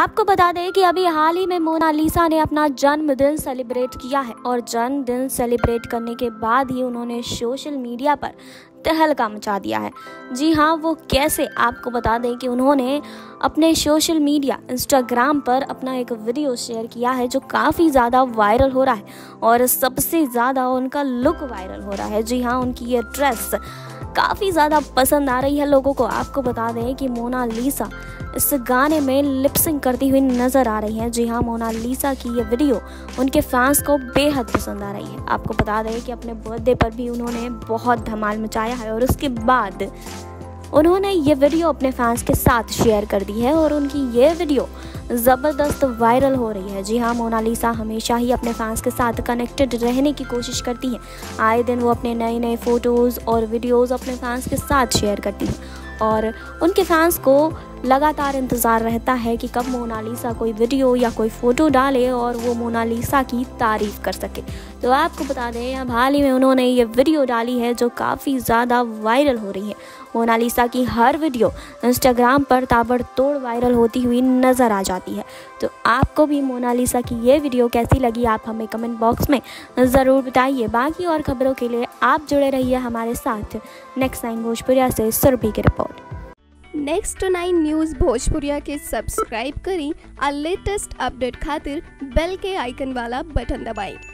आपको बता दें कि अभी हाल ही में मोनालिसा ने अपना जन्मदिन सेलिब्रेट किया है और जन्मदिन सेलिब्रेट करने के बाद ही उन्होंने सोशल मीडिया पर तहलका मचा दिया है। जी हाँ, वो कैसे? आपको बता दें कि उन्होंने अपने सोशल मीडिया इंस्टाग्राम पर अपना एक वीडियो शेयर किया है जो काफ़ी ज़्यादा वायरल हो रहा है और सबसे ज़्यादा उनका लुक वायरल हो रहा है। जी हाँ, उनकी ये ड्रेस काफ़ी ज़्यादा पसंद आ रही है लोगों को। आपको बता दें कि मोनालिसा इस गाने में लिपसिंग करती हुई नज़र आ रही हैं। जी हाँ, मोनालिसा की ये वीडियो उनके फैंस को बेहद पसंद आ रही है। आपको बता दें कि अपने बर्थडे पर भी उन्होंने बहुत धमाल मचाया है और उसके बाद उन्होंने ये वीडियो अपने फैंस के साथ शेयर कर दी है और उनकी ये वीडियो ज़बरदस्त वायरल हो रही है। जी हाँ, मोनालिसा हमेशा ही अपने फैंस के साथ कनेक्टेड रहने की कोशिश करती है। आए दिन वो अपने नए नए फ़ोटोज़ और वीडियोज़ अपने फैंस के साथ शेयर करती है और उनके फैंस को लगातार इंतज़ार रहता है कि कब मोनालिसा कोई वीडियो या कोई फ़ोटो डाले और वो मोनालिसा की तारीफ़ कर सके। तो आपको बता दें अब हाल ही में उन्होंने ये वीडियो डाली है जो काफ़ी ज़्यादा वायरल हो रही है। मोनालिसा की हर वीडियो इंस्टाग्राम पर ताबड़तोड़ वायरल होती हुई नज़र आ जाती है। तो आपको भी मोनालिसा की ये वीडियो कैसी लगी, आप हमें कमेंट बॉक्स में ज़रूर बताइए। बाकी और ख़बरों के लिए आप जुड़े रहिए हमारे साथ। नेक्स्ट 9 भोजपुरिया से सुरभि की रिपोर्ट। नेक्स्ट 9 न्यूज़ भोजपुरिया के सब्सक्राइब करी और लेटेस्ट अपडेट खातिर बेल के आइकन वाला बटन दबाएं।